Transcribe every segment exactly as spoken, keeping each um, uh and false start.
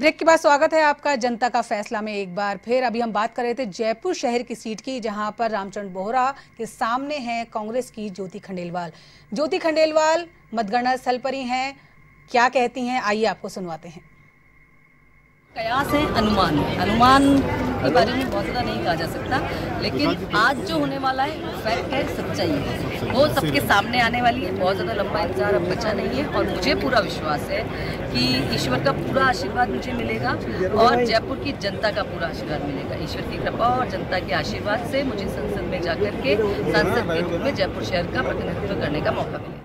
Break के बाद स्वागत है आपका जनता का फैसला में एक बार फिर। अभी हम बात कर रहे थे जयपुर शहर की सीट की, जहां पर रामचंद्र बोहरा के सामने हैं कांग्रेस की ज्योति खंडेलवाल। ज्योति खंडेलवाल मतगणना स्थल पर ही हैं, क्या कहती हैं आइए आपको सुनवाते हैं। कयास है, अनुमान अनुमान के बारे में बहुत ज़्यादा नहीं कहा जा सकता, लेकिन आज जो होने वाला है फैक्ट है, सच्चाई है, वो सबके सामने आने वाली है। बहुत ज़्यादा लंबा इंतजार अब बचा नहीं है और मुझे पूरा विश्वास है कि ईश्वर का पूरा आशीर्वाद मुझे मिलेगा और जयपुर की जनता का पूरा आशीर्वाद मिलेगा। ईश्वर की कृपा और जनता के आशीर्वाद से मुझे संसद में जाकर के सांसद के रूप में जयपुर शहर का प्रतिनिधित्व करने का मौका मिलेगा।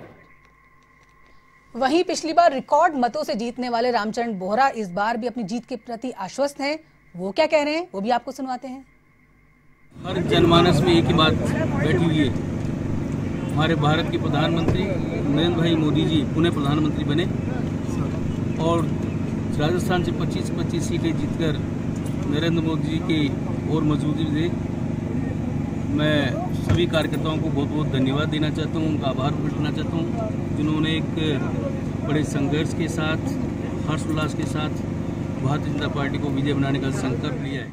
वहीं पिछली बार रिकॉर्ड मतों से जीतने वाले रामचंद्र बोहरा इस बार भी अपनी जीत के प्रति आश्वस्त हैं। वो क्या कह रहे हैं वो भी आपको सुनवाते हैं। हर जनमानस में एक ही बात बैठी हुई है, हमारे भारत के प्रधानमंत्री नरेंद्र भाई मोदी जी पुनः प्रधानमंत्री बने और राजस्थान से पच्चीस पच्चीस सीटें जीतकर नरेंद्र मोदी जी की और मौजूदगी दे। मैं सभी कार्यकर्ताओं को बहुत बहुत धन्यवाद देना चाहता हूँ, उनका आभार प्रकटना चाहता हूँ, जिन्होंने एक बड़े संघर्ष के साथ हर्षोल्लास के साथ भारतीय जनता पार्टी को विजय बनाने का संकल्प लिया है।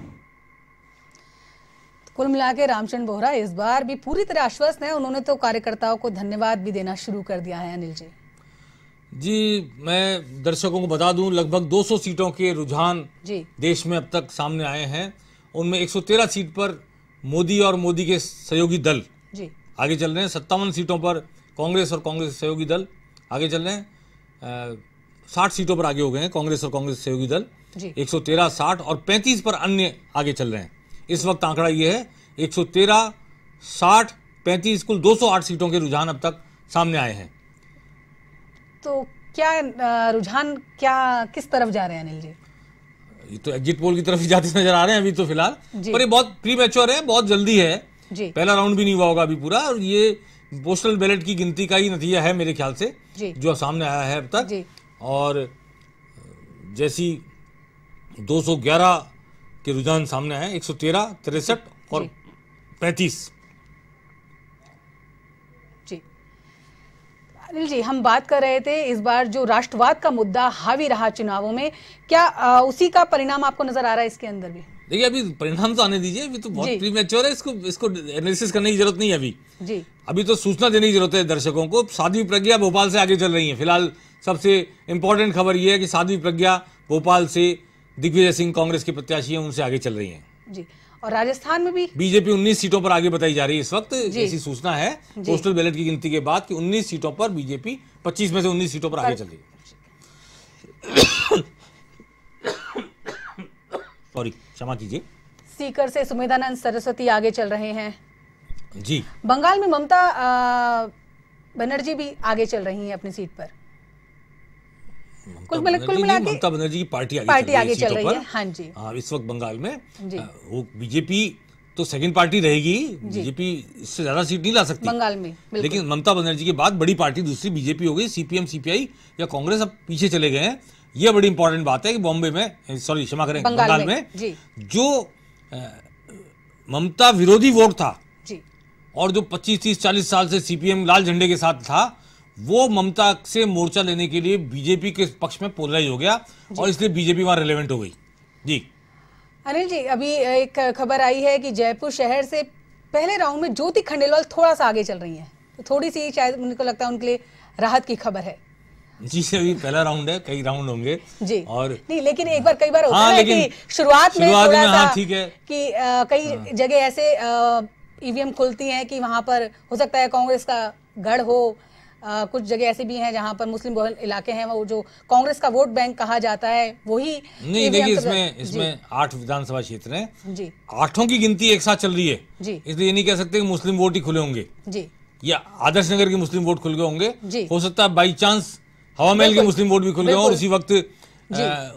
कुल मिलाकर रामचंद्र बोहरा इस बार भी पूरी तरह आश्वस्त हैं। उन्होंने तो कार्यकर्ताओं को धन्यवाद भी देना शुरू कर दिया है। अनिल जी जी मैं दर्शकों को बता दूं लगभग दो सौ सीटों के रुझान देश में अब तक सामने आए हैं, उनमें एक सौ तेरह सीट पर मोदी और मोदी के सहयोगी दल जी आगे चल रहे हैं, सत्तावन सीटों पर कांग्रेस और कांग्रेस सहयोगी दल आगे चल रहे हैं, साठ सीटों पर आगे हो गए हैं कांग्रेस और कांग्रेस सहयोगी दल एक सौ तेरह साठ और पैंतीस पर अन्य आगे चल रहे हैं। इस वक्त आंकड़ा ये है एक सौ तेरह साठ पैंतीस कुल दो सौ आठ सीटों के रुझान अब तक सामने आए हैं। तो क्या रुझान क्या किस तरफ जा रहे हैं अनिल जी? ये तो एग्जिट पोल की तरफ ही जाते नजर आ रहे हैं अभी तो फिलहाल, पर ये बहुत प्रीमैच्योर है, बहुत जल्दी है, पहला राउंड भी नहीं हुआ होगा अभी पूरा और ये पोस्टल बैलेट की गिनती का ही नतीजा है मेरे ख्याल से जो सामने आया है अब तक। और जैसी दो सौ ग्यारह के रुझान सामने आए एक सौ तेरह तिरसठ और पैंतीस। जी अनिल जी हम बात कर रहे थे इस बार जो राष्ट्रवाद का मुद्दा हावी रहा चुनावों में, क्या आ, उसी का परिणाम आपको नजर आ रहा है इसके अंदर भी? देखिए अभी परिणाम तो आने दीजिए, अभी तो बहुत प्रीमैच्योर है, इसको इसको एनालिसिस करने की जरूरत नहीं है अभी जी। अभी तो सूचना देने की जरूरत है दर्शकों को। साध्वी प्रज्ञा भोपाल से आगे चल रही है, फिलहाल सबसे इंपॉर्टेंट खबर यह है कि साध्वी प्रज्ञा भोपाल से दिग्विजय सिंह कांग्रेस के प्रत्याशी हैं उनसे आगे चल रही हैं जी। और राजस्थान में भी बीजेपी उन्नीस सीटों पर आगे बताई जा रही है इस वक्त, ऐसी सूचना है पोस्टल बैलेट की गिनती के बाद कि उन्नीस सीटों पर बीजेपी पच्चीस में से उन्नीस सीटों पर आगे चल रही है। सॉरी क्षमा कीजिए। सीकर से सुमेधानंद सरस्वती आगे चल रहे हैं जी। बंगाल में ममता बनर्जी भी आगे चल रही हैं अपनी सीट पर। कुल मिला के ममता बनर्जी की पार्टी आगे पार्टी आगे चल रही है। हाँ जी हाँ इस वक्त बंगाल में वो बीजेपी तो सेकंड पार्टी रहेगी, बीजेपी इससे ज्यादा सीट नहीं ला सकती बंगाल में, लेकिन ममता बनर्जी के बाद बड़ी पार्टी दूसरी बीजेपी हो गई। सीपीएम सीपीआई या कांग्रेस अब पीछे चले गए हैं। यह बड़ी इंपॉर्टेंट बात है कि बॉम्बे में सॉरी क्षमा करें बंगाल में जो ममता विरोधी वोट था और जो पच्चीस तीस चालीस साल से सीपीएम लाल झंडे के साथ था वो ममता से मोर्चा लेने के लिए बीजेपी के पक्ष में पोलराइज हो गया और इसलिए बीजेपी वहां रेलेवेंट हो गई जी। अनिल जी अभी एक खबर आई है कि जयपुर शहर से पहले राउंड में ज्योति खंडेलवाल थोड़ा सा आगे चल रही हैं, तो थोड़ी सी शायद उनको लगता है उनके लिए राहत की खबर है जी। अभी पहला राउंड है, कई राउंड होंगे जी और नहीं, लेकिन एक बार कई बार होता है कि शुरुआत में थोड़ा सा ठीक है कि कई जगह ऐसे ईवीएम खुलती है कि वहां पर हो सकता है कांग्रेस का गढ़ हो। आ, कुछ जगह ऐसे भी हैं जहां पर मुस्लिम बहुल इलाके हैं वो जो कांग्रेस का वोट बैंक कहा जाता है वही नहीं। देखिए इसमें इसमें आठ विधानसभा क्षेत्र हैं जी, आठों की गिनती एक साथ चल रही है जी, इसलिए ये नहीं कह सकते कि मुस्लिम वोट ही खुले होंगे जी या आदर्श नगर के मुस्लिम वोट खुल गए होंगे। हो सकता है बाई चांस हवा महल के मुस्लिम वोट भी खुल गए और उसी वक्त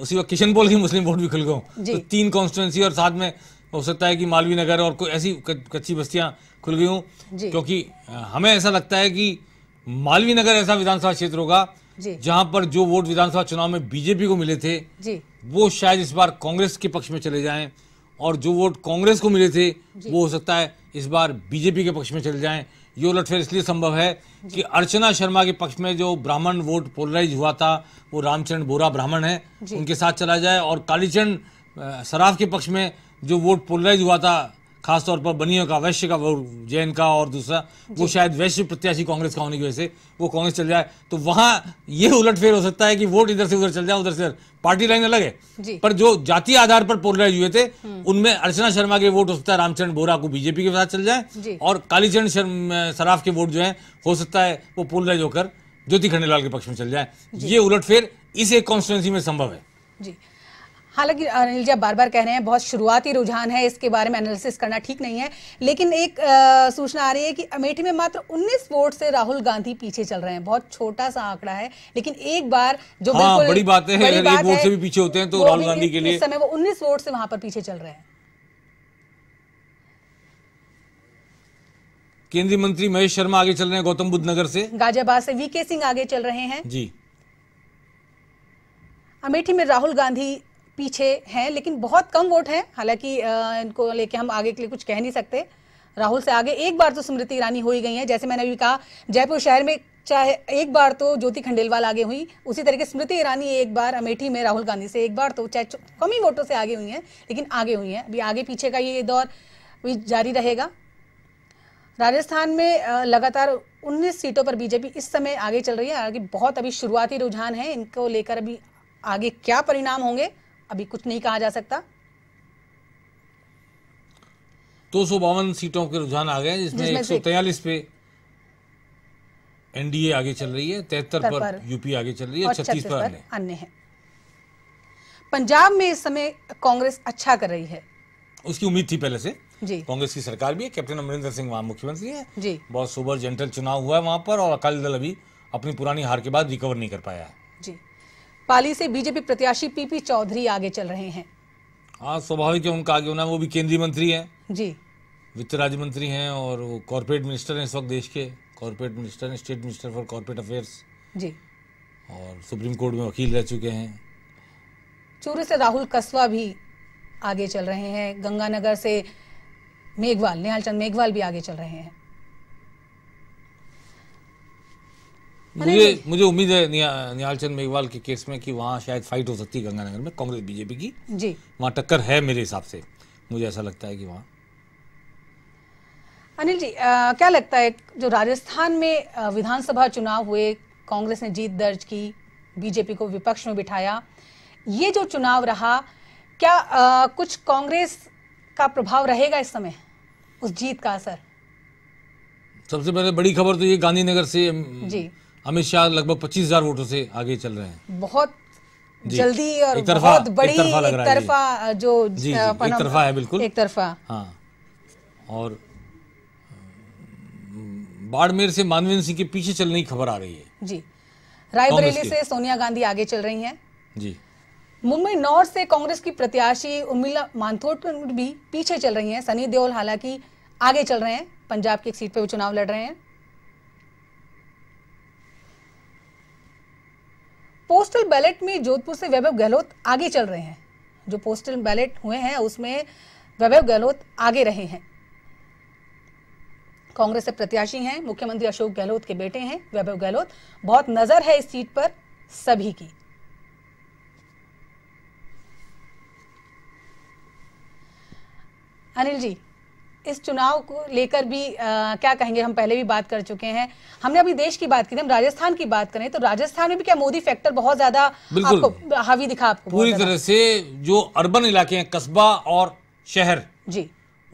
उसी वक्त किशनपोल के मुस्लिम वोट भी खुल गए। तीन कॉन्स्टिट्यूंसी और साथ में हो सकता है कि मालवीय नगर और कोई ऐसी कच्ची बस्तियां खुल गई हों, क्योंकि हमें ऐसा लगता है कि मालवीय नगर ऐसा विधानसभा क्षेत्र होगा जहां पर जो वोट विधानसभा चुनाव में बीजेपी को मिले थे वो शायद इस बार कांग्रेस के पक्ष में चले जाएं और जो वोट कांग्रेस को मिले थे वो हो सकता है इस बार बीजेपी के पक्ष में चले जाएं। ये उलटफेर इसलिए संभव है कि अर्चना शर्मा के पक्ष में जो ब्राह्मण वोट पोलराइज हुआ था वो रामचंद्र बोहरा ब्राह्मण है, उनके साथ चला जाए, और कालीचंद सराफ के पक्ष में जो वोट पोलराइज हुआ था खासतौर पर बनियों का, वैश्य का, वो जैन का, और दूसरा वो शायद वैश्य प्रत्याशी कांग्रेस का होने की वजह से वो कांग्रेस चल जाए, तो वहाँ ये उलटफेर हो सकता है कि वोट इधर से उधर चल जाए, उधर से पार्टी लाइन अलग है, पर जो जातीय आधार पर पोलराइज हुए थे उनमें अर्चना शर्मा के वोट हो सकता है रामचंद्र बोहरा को बीजेपी के साथ चल जाए, और कालीचंद सराफ के वोट जो है हो सकता है वो पोलराइज होकर ज्योति खंडेलवाल के पक्ष में चल जाए। ये उलटफेर इस एक कॉन्स्टिट्यूंसी में संभव है। जी, हालांकि अनिल जी बार बार कह रहे हैं बहुत शुरुआती रुझान है, इसके बारे में एनालिसिस करना ठीक नहीं है, लेकिन एक आ, सूचना आ रही है कि अमेठी में मात्र उन्नीस वोट से राहुल गांधी पीछे चल रहे हैं। बहुत छोटा सा आंकड़ा है, लेकिन एक बार जो हाँ, बिल्कुल बड़ी बात है, बड़ी अगर बात एक वोट से भी पीछे होते हैं तो राहुल गांधी के लिए इस समय वो उन्नीस वोट से वहां पर पीछे चल रहे हैं। केंद्रीय मंत्री महेश शर्मा आगे चल रहे हैं गौतम बुद्ध नगर से, गाजियाबाद से वी के सिंह आगे चल रहे हैं जी। अमेठी में राहुल गांधी पीछे हैं, लेकिन बहुत कम वोट हैं, हालांकि इनको लेके हम आगे के लिए कुछ कह नहीं सकते। राहुल से आगे एक बार तो स्मृति इरानी हो ही गई हैं, जैसे मैंने अभी कहा जयपुर शहर में चाहे एक बार तो ज्योति खंडेलवाल आगे हुई, उसी तरीके स्मृति ईरानी एक बार अमेठी में राहुल गांधी से एक बार तो चाहे कम ही वोटों से आगे हुई हैं, लेकिन आगे हुई हैं। अभी आगे पीछे का ये दौर भी जारी रहेगा। राजस्थान में लगातार उन्नीस सीटों पर बीजेपी इस समय आगे चल रही है, हालांकि बहुत अभी शुरुआती रुझान है, इनको लेकर अभी आगे क्या परिणाम होंगे अभी कुछ नहीं कहा जा सकता। दो सौ बावन सीटों के रुझान आ गए, जिसमें एक सौ तैयालीस पे एनडीए आगे चल रही है, तिहत्तर पर यूपी आगे चल रही है, छत्तीस पर अन्य है। पंजाब में इस समय कांग्रेस अच्छा कर रही है, उसकी उम्मीद थी पहले से, कांग्रेस की सरकार भी है, कैप्टन अमरिंदर सिंह वहाँ मुख्यमंत्री है, बहुत सोबर जेंटल चुनाव हुआ है वहाँ पर, और अकाली दल अभी अपनी पुरानी हार के बाद रिकवर नहीं कर पाया है। पाली से बीजेपी प्रत्याशी पीपी चौधरी आगे चल रहे हैं। हाँ, स्वाभाविक है उनका आगे होना, वो भी केंद्रीय मंत्री हैं जी, वित्त राज्य मंत्री हैं, और वो कॉर्पोरेट मिनिस्टर हैं इस वक्त, देश के कॉर्पोरेट मिनिस्टर हैं, state minister for corporate affairs जी, और सुप्रीम कोर्ट में वकील रह चुके हैं। चूरू से राहुल कस्वा भी आगे चल रहे हैं, गंगानगर से मेघवाल, नेहाल चंद मेघवाल भी आगे चल रहे हैं। मुझे मुझे उम्मीद है नेहाल चंद मेघवाल के केस में कि वहाँ शायद फाइट हो सकती है गंगानगर में कांग्रेस बीजेपी की जी, वहाँ टक्कर है मेरे हिसाब से, मुझे ऐसा लगता है कि वहाँ। अनिल जी आ, क्या लगता है जो राजस्थान में विधानसभा चुनाव हुए, कांग्रेस ने जीत दर्ज की, बीजेपी को विपक्ष में बिठाया, ये जो चुनाव रहा क्या आ, कुछ कांग्रेस का प्रभाव रहेगा इस समय, उस जीत का असर? सबसे पहले बड़ी खबर तो ये गांधीनगर से जी अमित शाह लगभग पच्चीस हजार वोटों से आगे चल रहे हैं, बहुत जल्दी और बहुत बड़ी एक तरफा जो जी, जी, एक तरफा है, बिल्कुल एक तरफा। हाँ, और बाड़मेर से मानवीन सिंह के पीछे चलने की खबर आ रही है जी। रायबरेली से सोनिया गांधी आगे चल रही हैं जी। मुंबई नॉर्थ से कांग्रेस की प्रत्याशी उर्मिला मानथोड भी पीछे चल रही हैं, सनी देओल हालांकि आगे चल रहे हैं, पंजाब की एक सीट पर वो चुनाव लड़ रहे हैं। पोस्टल बैलेट में जोधपुर से वैभव गहलोत आगे चल रहे हैं, जो पोस्टल बैलेट हुए हैं उसमें वैभव गहलोत आगे रहे हैं, कांग्रेस से प्रत्याशी हैं, मुख्यमंत्री अशोक गहलोत के बेटे हैं वैभव गहलोत, बहुत नजर है इस सीट पर सभी की। अनिल जी इस चुनाव को लेकर भी आ, क्या कहेंगे, हम पहले भी बात कर चुके हैं, हमने अभी देश की बात की, हम राजस्थान की बात करें तो राजस्थान में भी क्या मोदी फैक्टर बहुत ज्यादा आपको हावी दिखा? आपको पूरी तरह से जो अर्बन इलाके हैं, कस्बा और शहर जी,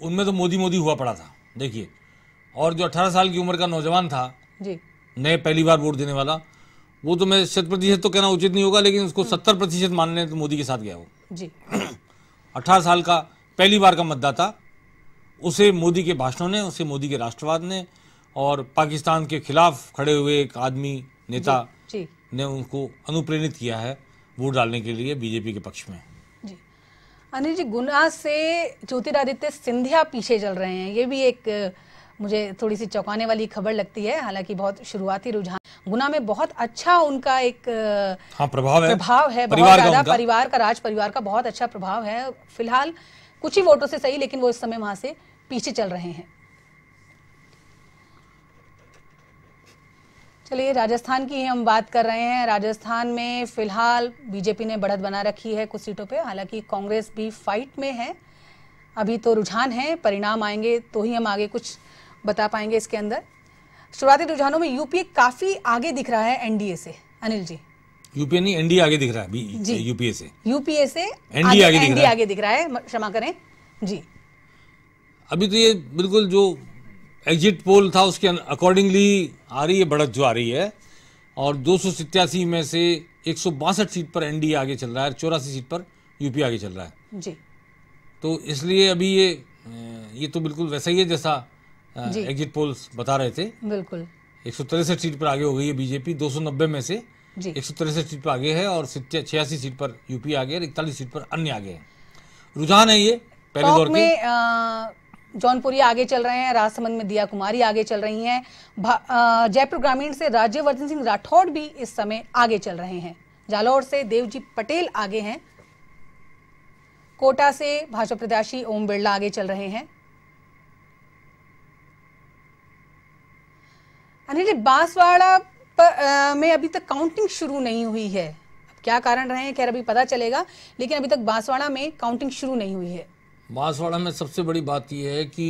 उनमें तो मोदी मोदी हुआ पड़ा था देखिए, और जो अठारह साल की उम्र का नौजवान था जी, नए पहली बार वोट देने वाला, वो तो मैं शत प्रतिशत तो कहना उचित नहीं होगा, लेकिन उसको सत्तर प्रतिशत मानने तो मोदी के साथ गया वो जी। अठारह साल का पहली बार का मतदाता, उसे मोदी के भाषणों ने, उसे मोदी के राष्ट्रवाद ने, और पाकिस्तान के खिलाफ खड़े हुए एक आदमी नेता जी, जी। ने उनको अनुप्रेरित किया है वोट डालने के लिए बीजेपी के पक्ष में जी। अनिल जी गुना से ज्योतिरादित्य सिंधिया पीछे चल रहे हैं, ये भी एक मुझे थोड़ी सी चौंकाने वाली खबर लगती है, हालांकि बहुत शुरुआती रुझान, गुना में बहुत अच्छा उनका एक हाँ, प्रभाव है, प्रभाव है बहुत ज्यादा, परिवार का, राज परिवार का बहुत अच्छा प्रभाव है, फिलहाल कुछ ही वोटों से सही, लेकिन वो इस समय वहां से पीछे चल रहे हैं। चलिए राजस्थान की हम बात कर रहे हैं। राजस्थान में फिलहाल बीजेपी ने बढ़त बना रखी है कुछ सीटों पे, हालांकि कांग्रेस भी फाइट में है। अभी तो रुझान है, परिणाम आएंगे तो ही हम आगे कुछ बता पाएंगे इसके अंदर। शुरुआती रुझानों में यूपीए काफी आगे दिख रहा है एनडीए से। अनिल जी, यूपीए नहीं एनडीए आगे दिख रहा है। यूपीए से यूपीए से एनडीए आगे, आगे, आगे दिख रहा है, क्षमा करें जी। अभी तो ये बिल्कुल जो एग्जिट पोल था उसके अकॉर्डिंगली आ रही है बढ़त जो आ रही है, और दो सौ सत्तासी में से एक सौ बासठ सीट पर एनडीए आगे चल रहा है, चौरासी सीट पर यूपीए आगे चल रहा है जी। तो इसलिए अभी ये ये तो बिल्कुल वैसा ही है जैसा एग्जिट पोल्स बता रहे थे। बिल्कुल एक सौ तिरसठ सीट पर आगे हो गई है बीजेपी, दो सौ नब्बे में से एक सौ तिरसठ सीट पर आगे है, और छियासी सीट पर यूपी आगे है, इकतालीस सीट पर अन्य आगे है। रुझान है ये पहले दौर के। जौनपुरी आगे चल रहे हैं, राजसमंद में दिया कुमारी आगे चल रही हैं, जयपुर ग्रामीण से राज्यवर्धन सिंह राठौड़ भी इस समय आगे चल रहे हैं, जालौर से देवजी पटेल आगे हैं, कोटा से भाजपा प्रत्याशी ओम बिरला आगे चल रहे हैं। अनिल, बांसवाड़ा में अभी तक काउंटिंग शुरू नहीं हुई है, क्या कारण रहे हैं खैर अभी पता चलेगा, लेकिन अभी तक बांसवाड़ा में काउंटिंग शुरू नहीं हुई है। बांसवाड़ा में सबसे बड़ी बात यह है कि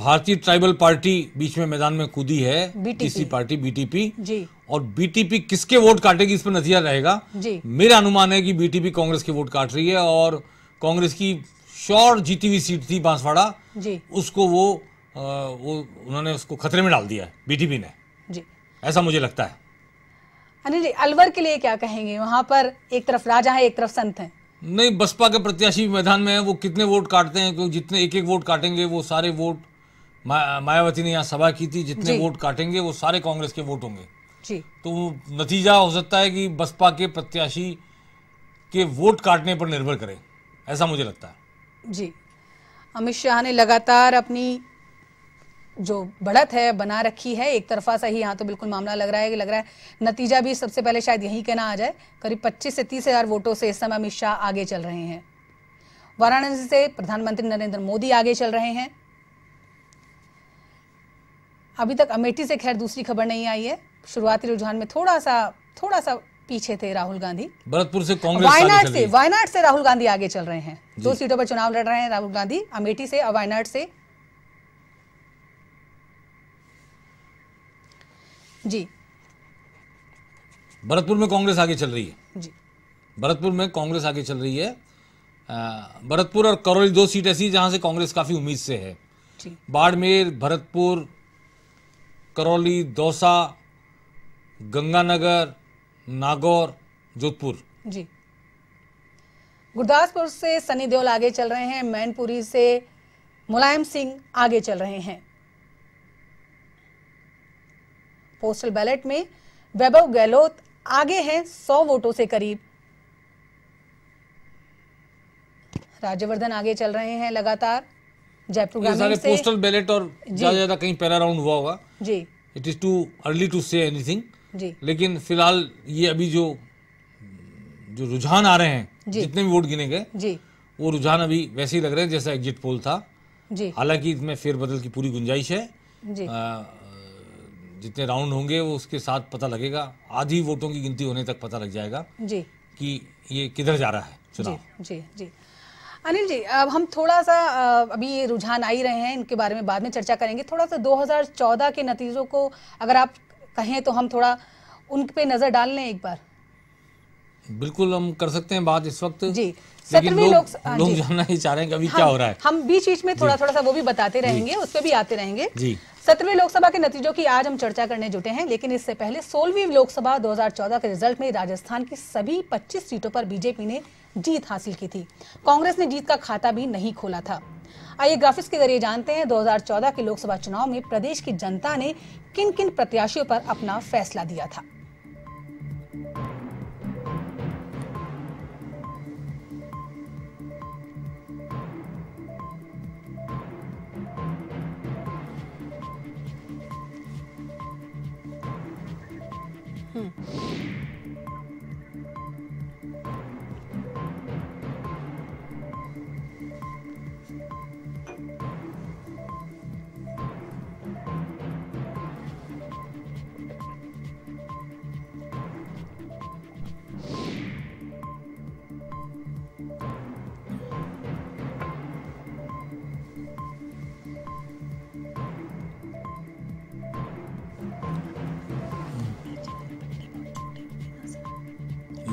भारतीय ट्राइबल पार्टी बीच में मैदान में कूदी है, तीसरी पार्टी बीटीपी जी, और बीटीपी किसके वोट काटेगी इस पर नतीजा रहेगा जी। मेरा अनुमान है कि बीटीपी कांग्रेस के वोट काट रही है, और कांग्रेस की शोर जीती हुई सीट थी बांसवाड़ा जी, उसको वो आ, वो उन्होंने उसको खतरे में डाल दिया है बीटीपी ने जी, ऐसा मुझे लगता है। अनिल जी, अलवर के लिए क्या कहेंगे? वहां पर एक तरफ राजा है, एक तरफ संत है। नहीं, बसपा के प्रत्याशी मैदान में है, वो कितने वोट काटते हैं, क्योंकि जितने एक एक वोट काटेंगे वो सारे वोट मा, मायावती ने यहाँ सभा की थी, जितने वोट काटेंगे वो सारे कांग्रेस के वोट होंगे जी। तो नतीजा हो सकता है कि बसपा के प्रत्याशी के वोट काटने पर निर्भर करे, ऐसा मुझे लगता है जी। अमित शाह ने लगातार अपनी जो बढ़त है बना रखी है, एक तरफा सा ही यहाँ तो बिल्कुल मामला लग रहा है कि लग रहा है नतीजा भी सबसे पहले शायद यही कहना आ जाए। करीब पच्चीस से तीस हज़ार वोटों से इस समय अमित शाह आगे चल रहे हैं। वाराणसी से प्रधानमंत्री नरेंद्र मोदी आगे चल रहे हैं। अभी तक अमेठी से खैर दूसरी खबर नहीं आई है, शुरुआती रुझान में थोड़ा सा थोड़ा सा पीछे थे राहुल गांधी। भरतपुर से कांग्रेस वायनाड से वायनाड से राहुल गांधी आगे चल रहे हैं, दो सीटों पर चुनाव लड़ रहे हैं राहुल गांधी, अमेठी से और वायनाड से जी। भरतपुर में कांग्रेस आगे चल रही है जी, भरतपुर में कांग्रेस आगे चल रही है। भरतपुर और करौली दो सीट ऐसी जहां से कांग्रेस काफी उम्मीद से है। बाड़मेर, भरतपुर, करौली, दौसा, गंगानगर, नागौर, जोधपुर जी। गुरदासपुर से सनी देओल आगे चल रहे हैं, मैनपुरी से मुलायम सिंह आगे चल रहे हैं। पोस्टल बैलेट में वैभव गहलोत आगे हैं सौ वोटों से करीब। राज्यवर्धन आगे चल रहे हैं लगातार। जयपुर ग्रामीण से पोस्टल बैलेट और ज्यादा ज्यादा कहीं पहला राउंड हुआ होगा जी। It is too early to say anything जी, लेकिन फिलहाल ये अभी जो जो रुझान आ रहे हैं, जितने भी वोट गिने गए जी, वो रुझान अभी वैसे ही लग रहे हैं जैसा एग्जिट पोल था जी। हालांकि इसमें फेरबदल की पूरी गुंजाइश है जी। आ, जितने राउंड होंगे वो उसके साथ पता लगेगा, आधी वोटों की गिनती होने तक पता लग जाएगा जी कि ये किधर जा रहा है चुनाव जी जी जी। अनिल जी, अब हम थोड़ा सा अभी ये रुझान आ ही रहे हैं, इनके बारे में बाद में चर्चा करेंगे। थोड़ा सा दो हज़ार चौदह के नतीजों को अगर आप कहें तो हम थोड़ा उन पे नजर डाल लें एक बार। बिल्कुल, हम कर सकते हैं बात इस वक्त जी। सत्रहवीं लोकसभा लोग जानना ही चाह रहे हैं कि अभी क्या हो रहा है, हम बीच बीच में थोड़ा थोड़ा सा वो भी बताते रहेंगे, उस पर भी आते रहेंगे जी। सत्रहवीं लोकसभा के नतीजों की आज हम चर्चा करने जुटे हैं, लेकिन इससे पहले सोलहवीं लोकसभा दो हज़ार चौदह के रिजल्ट में राजस्थान की सभी पच्चीस सीटों पर बीजेपी ने जीत हासिल की थी। कांग्रेस ने जीत का खाता भी नहीं खोला था। आइए ग्राफिक्स के जरिए जानते हैं दो हज़ार चौदह के लोकसभा चुनाव में प्रदेश की जनता ने किन किन प्रत्याशियों पर अपना फैसला दिया था।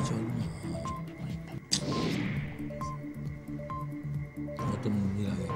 पीपी चौधरी तो मंदिर आ गया।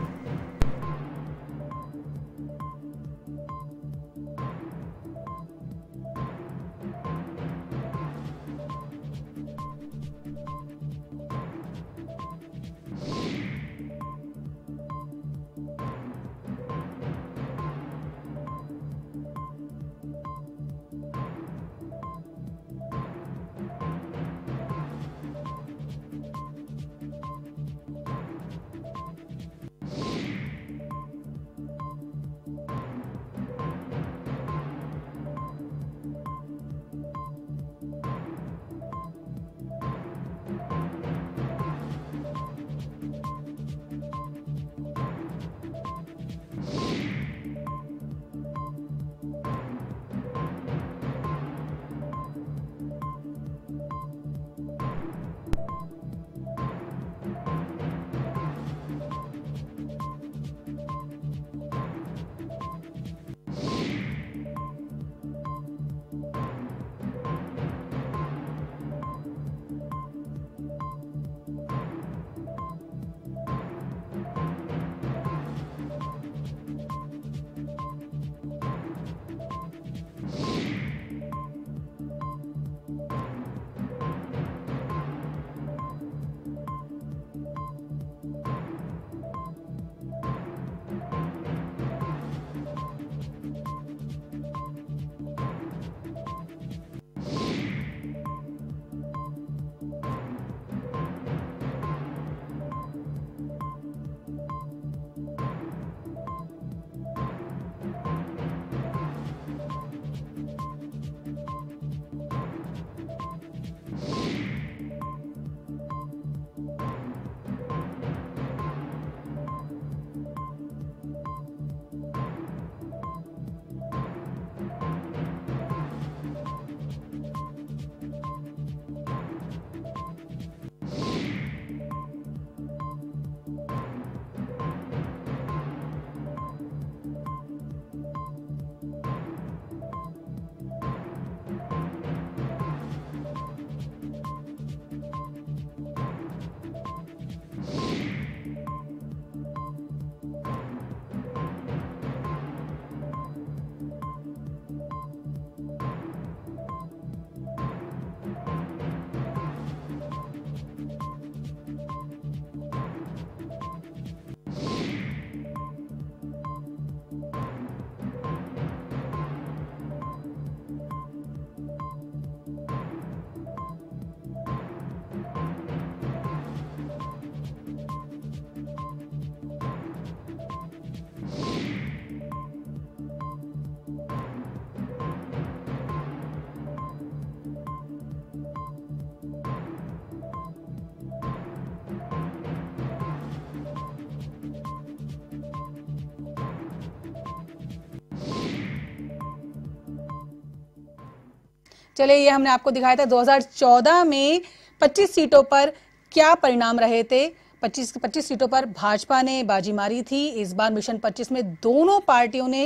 चलिए, ये हमने आपको दिखाया था दो हज़ार चौदह में पच्चीस सीटों पर क्या परिणाम रहे थे। पच्चीस पच्चीस सीटों पर भाजपा ने बाजी मारी थी। इस बार मिशन पच्चीस में दोनों पार्टियों ने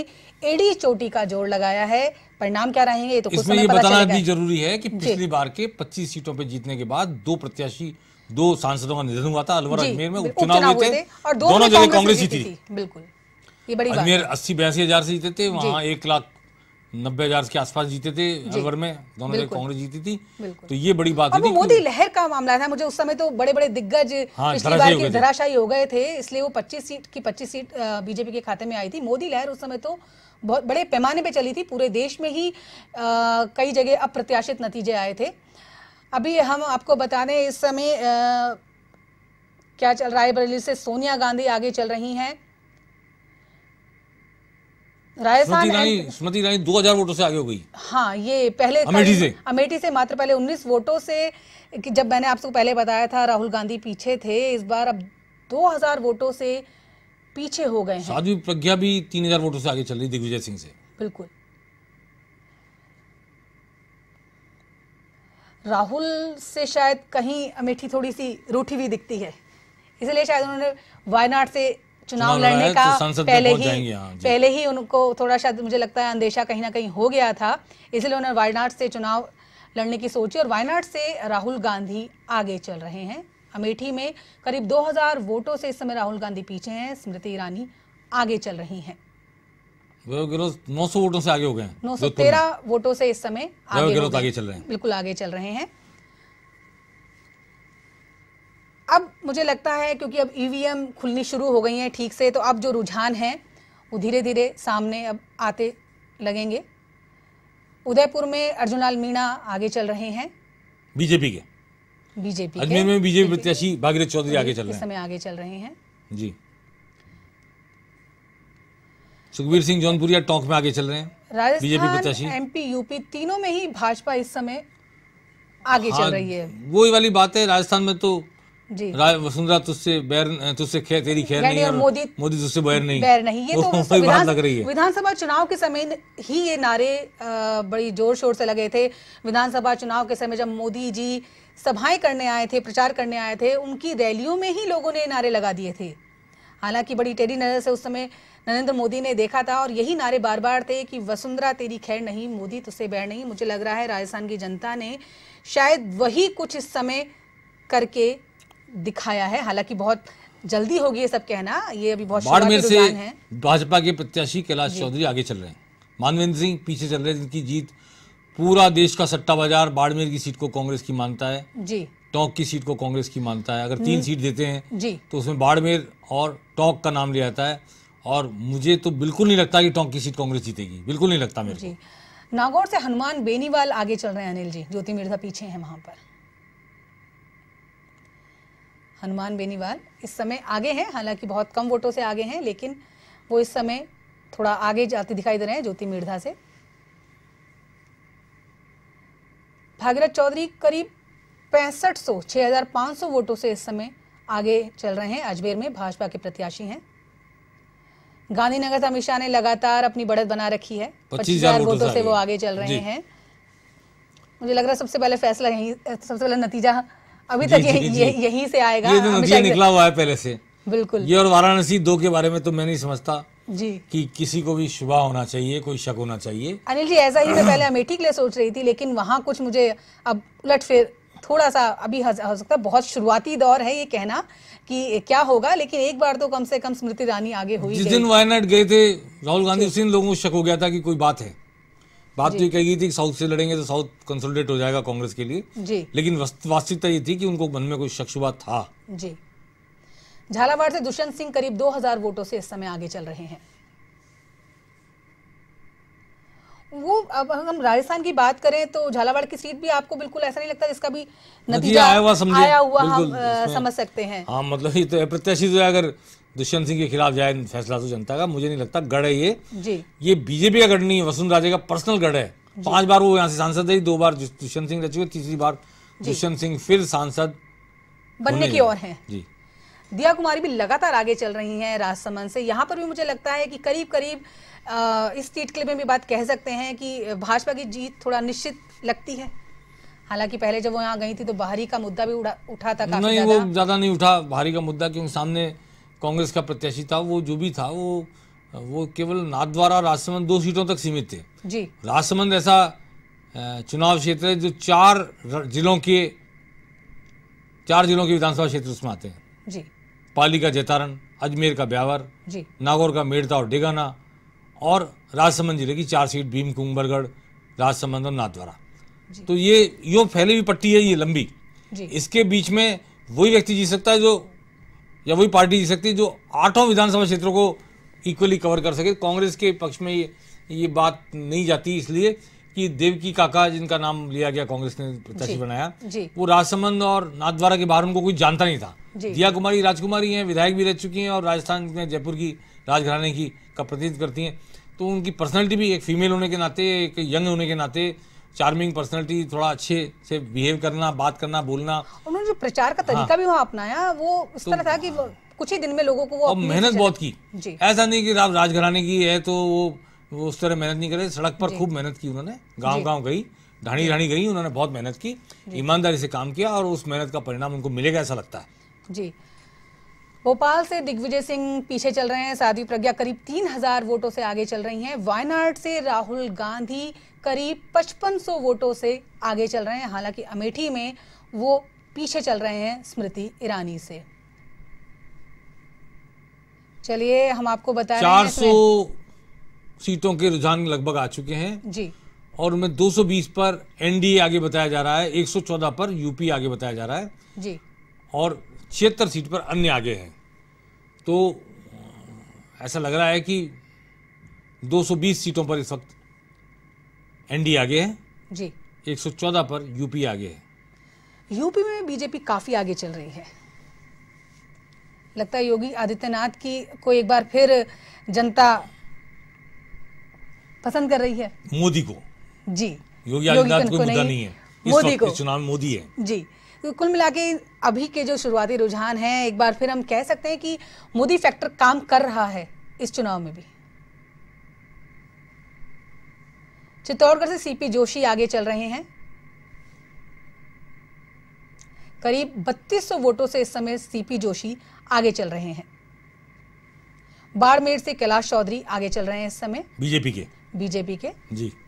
एड़ी चोटी का जोड़ लगाया है। परिणाम क्या रहेंगे ये तो कुछ समय पता चलेगा। इसमें ये बताना भी जरूरी है कि पिछली बार के पच्चीस सीटों पर जीतने के बाद दो प्रत्याशी दो सांसदों का निधन हुआ था। अलवर अजमेर में उपचुनाव हुए थे और दोनों जगह कांग्रेस जीती थी। बिल्कुल, ये बड़ी बात। अजमेर अस्सी बयासी हजार से जीते थे, वहाँ एक लाख नब्बे हजार के आसपास जीते थे अलवर में, दोनों जगह कांग्रेस जीती थी। तो ये बड़ी बात है। मोदी लहर का मामला था, मुझे उस समय तो बड़े बड़े दिग्गज पिछली बार के धराशायी हो गए थे, इसलिए वो पच्चीस सीट की पच्चीस सीट बीजेपी के खाते में आई थी। मोदी लहर उस समय तो बहुत बड़े पैमाने पे चली थी, पूरे देश में ही आ, कई जगह अप्रत्याशित नतीजे आए थे। अभी हम आपको बता दें इस समय आ, क्या चल रहा है। बरेली से सोनिया गांधी आगे चल रही हैं। राजस्थान स्मृति इरानी दो हज़ार वोटों से आगे हो गई। हाँ, ये पहले अमेठी से अमेठी से मात्र पहले उन्नीस वोटों से, जब मैंने आपको पहले बताया था राहुल गांधी पीछे थे, इस बार अब दो हज़ार वोटों से पीछे हो गए हैं। साध्वी प्रज्ञा भी तीन हज़ार वोटों से आगे चल रही दिग्विजय सिंह से। बिल्कुल, राहुल से शायद कहीं अमेठी थोड़ी सी रूठी हुई दिखती है, इसलिए शायद उन्होंने वायनाड से चुनाव लड़ने का तो पहले ही पहले ही उनको थोड़ा शायद मुझे लगता है अंदेशा कहीं ना कहीं हो गया था, इसलिए उन्होंने वायनाड से चुनाव लड़ने की सोची और वायनाड से राहुल गांधी आगे चल रहे हैं। अमेठी में करीब दो हज़ार वोटों से इस समय राहुल गांधी पीछे हैं। स्मृति ईरानी आगे चल रही हैं। नौ सौ वोटों से आगे हो गए हैं। नौ सौ तेरह वोटों से इस समय आगे, आगे चल रहे हैं, बिल्कुल आगे चल रहे हैं। अब मुझे लगता है क्योंकि अब ईवीएम खुलनी शुरू हो गई हैं ठीक से, तो अब जो रुझान है वो धीरे धीरे सामने अब आते लगेंगे। उदयपुर में अर्जुनलाल मीणा आगे चल रहे हैं बीजेपी के। बीजेपी अजमेर में बीजेपी प्रत्याशी भागीरथ चौधरी आगे चल रहे हैं, इस समय आगे चल रहे हैं जी। सुखबीर सिंह जौनपुरिया टोंक में आगे चल रहे हैं। राजस्थान, प्रत्याशी एमपी, यूपी तीनों में ही भाजपा इस समय आगे हाँ, चल रही है। वही वाली बात है, राजस्थान में तो वसुंधरा तुझसे बैर तुझसे खैर तेरी खैर नहीं और मोदी मोदी तुझसे बैर नहीं बैर नहीं ये तो वही बात लग रही है। विधानसभा चुनाव के समय ही ये नारे बड़ी जोर शोर से लगे थे। विधानसभा चुनाव के समय जब मोदी जी सभाएं करने आए थे, प्रचार करने आए थे, उनकी रैलियों में ही लोगों ने नारे लगा दिए थे। हालांकि बड़ी टेढ़ी नजर से उस समय नरेंद्र मोदी ने देखा था और यही नारे बार बार थे कि वसुंधरा तेरी खैर नहीं, मोदी तुझसे बैर नहीं। मुझे लग रहा है राजस्थान की जनता ने शायद वही कुछ इस समय करके दिखाया है। हालांकि बहुत जल्दी होगी ये सब कहना, ये अभी बहुत बाड़मेर से भाजपा के प्रत्याशी कैलाश चौधरी आगे चल रहे हैं। मानवीन सिंह पीछे चल रहे हैं, जिनकी जीत पूरा देश का सट्टा बाजार बाड़मेर की सीट को कांग्रेस की मानता है जी, टोंक की सीट को कांग्रेस की मानता है। अगर तीन सीट देते हैं जी तो उसमें बाड़मेर और टोंक का नाम लिया जाता है। और मुझे तो बिल्कुल नहीं लगता कि टोंक की सीट कांग्रेस जीतेगी, बिल्कुल नहीं लगता मेरे को। नागौर से हनुमान बेनीवाल आगे चल रहे हैं अनिल जी, ज्योति मिर्धा पीछे हैं। वहां पर हनुमान बेनीवाल इस समय आगे हैं, हालांकि बहुत कम वोटों से आगे हैं, लेकिन वो इस समय थोड़ा आगे जाते दिखाई दे रहे हैं ज्योति मिर्धा से। भागीरथ चौधरी करीब पैंसठ सौ छः हजार पाँच सौ वोटों से इस समय आगे चल रहे हैं। अजमेर में भाजपा के प्रत्याशी हैं। गांधीनगर से अमित शाह ने लगातार अपनी बढ़त बना रखी है, पच्चीस हजार वोटों से वो आगे चल रहे हैं। मुझे लग रहा है सबसे पहले फैसला यही, सबसे पहला नतीजा अभी तक यही से आएगा। ये नतीजा निकला हुआ है पहले से, बिल्कुल। ये और वाराणसी दो के बारे में तो मैं नहीं समझता जी कि किसी को भी शुभ होना चाहिए, कोई शक होना चाहिए। अनिल जी ऐसा ही मैं पहले अमेठी के लिए सोच रही थी, लेकिन वहाँ कुछ मुझे अब उलटफेर थोड़ा सा अभी हो सकता है, बहुत शुरुआती दौर है ये कहना कि क्या होगा, लेकिन एक बार तो कम से कम स्मृति ईरानी आगे हुई। जिस दिन वायनाड गए थे राहुल गांधी उस दिन लोगों को शक हो गया था कि कोई बात है। बात तो ये कही गई थी कि साउथ से लड़ेंगे तो साउथ कंसोलिडेट हो जाएगा कांग्रेस के लिए जी, लेकिन वास्तविकता ये थी कि उनको मन में कोई शक-शुबा था जी। झालावाड़ से दुष्यंत सिंह करीब दो हज़ार वोटों से इस समय आगे चल रहे हैं। वो अब हम राजस्थान की बात करें तो झालावाड़ की सीट भी आपको बिल्कुल ऐसा नहीं लगता जिसका भी नतीजा आया हुआ आया हुआ हम समझ सकते हैं। हाँ, मतलब ये तो अप्रत्याशित है। अगर दुष्यंत सिंह के खिलाफ जाए फैसला तो जनता का, मुझे नहीं लगता गढ़ है ये जी। ये बीजेपी का गढ़ नहीं है, वसुंधरा राजे का पर्सनल गढ़ है। पांच बार वो यहाँ से सांसद है, दो बार दुष्यंत सिंह रह चुके, तीसरी बार दुष्यंत सिंह फिर सांसद बनने की ओर है जी। दिया कुमारी भी लगातार आगे चल रही हैं राजसमंद से। यहाँ पर भी मुझे लगता है कि करीब करीब इस सीट के लिए भी बात कह सकते हैं कि भाजपा की जीत थोड़ा निश्चित लगती है। हालांकि पहले जब वो यहाँ गई थी तो भारी का मुद्दा भी उड़ा उठा था काफी नहीं, वो ज़्यादा नहीं उठा भारी का मुद्दा, क्योंकि सामने कांग्रेस का प्रत्याशी था। वो जो भी था वो वो केवल नाथद्वारा और राजसमंद दो सीटों तक सीमित थे जी। राजसमंद ऐसा चुनाव क्षेत्र है जो चार जिलों के चार जिलों के विधानसभा क्षेत्र उसमें आते हैं जी। पाली का जैतारण, अजमेर का ब्यावर, नागौर का मेड़ता और डेगाना, और राजसमंद जिले की चार सीट भीम, कुंभरगढ़, राजसमंद और नाथद्वारा। तो ये यो फैली हुई पट्टी है, ये लंबी जी। इसके बीच में वही व्यक्ति जीत सकता है जो या वही पार्टी जीत सकती है जो आठों विधानसभा क्षेत्रों को इक्वली कवर कर सके। कांग्रेस के पक्ष में ये ये बात नहीं जाती, इसलिए कि देवकी काका जिनका नाम लिया गया कांग्रेस ने प्रत्याशी बनाया, वो राजसमंद और नाथद्वारा के बाहर उनको कोई जानता नहीं था। दिया कुमारी राजकुमारी हैं, विधायक भी रह चुकी हैं और राजस्थान में जयपुर की राजघराने की का प्रतिनिधित्व करती हैं। तो उनकी पर्सनैलिटी भी एक फीमेल होने के नाते, एक यंग होने के नाते, चार्मिंग पर्सनैलिटी, थोड़ा अच्छे से बिहेव करना, बात करना, बोलना, उन्होंने जो प्रचार का तरीका हाँ, भी वहाँ अपनाया वो उस तरह तो, था कि कुछ ही दिन में लोगों को वो मेहनत बहुत की। ऐसा नहीं कि आप राजघराने की है तो वो वो उस तरह मेहनत नहीं करे। सड़क पर खूब मेहनत की उन्होंने, गाँव गाँव गई, ढाणी ढाणी गई, उन्होंने बहुत मेहनत की, ईमानदारी से काम किया और उस मेहनत का परिणाम उनको मिलेगा ऐसा लगता है जी। भोपाल से दिग्विजय सिंह पीछे चल रहे हैं, साध्वी प्रज्ञा करीब तीन हजार वोटों से आगे चल रही हैं, वायनाड से राहुल गांधी करीब पचपन सौ वोटों से आगे चल रहे हैं, हालांकि अमेठी में वो पीछे चल रहे हैं स्मृति इरानी से। चलिए हम आपको बता रहे हैं चार सौ सीटों के रुझान लगभग आ चुके हैं जी, और उनमें दो सौ बीस पर एनडीए आगे बताया जा रहा है, एक सौ चौदह पर यूपी आगे बताया जा रहा है जी, और छिहत्तर सीट पर अन्य आगे हैं। तो ऐसा लग रहा है कि दो सौ बीस सीटों पर इस वक्त एनडीए आगे है जी, एक सौ चौदह पर यूपी आगे है। यूपी में बीजेपी काफी आगे चल रही है, लगता है योगी आदित्यनाथ की कोई एक बार फिर जनता पसंद कर रही है मोदी को जी, योगी आदित्यनाथ को मुद्दा नहीं है, मोदी को चुनाव मोदी है जी। तो कुल मिलाके अभी के जो शुरुआती रुझान हैं, एक बार फिर हम कह सकते हैं कि मोदी फैक्टर काम कर रहा है इस चुनाव में भी। चित्तौड़गढ़ से सीपी जोशी आगे चल रहे हैं, करीब बत्तीस सौ वोटों से इस समय सीपी जोशी आगे चल रहे हैं। बाड़मेर से कैलाश चौधरी आगे चल रहे हैं इस समय बीजेपी के बीजेपी के जी।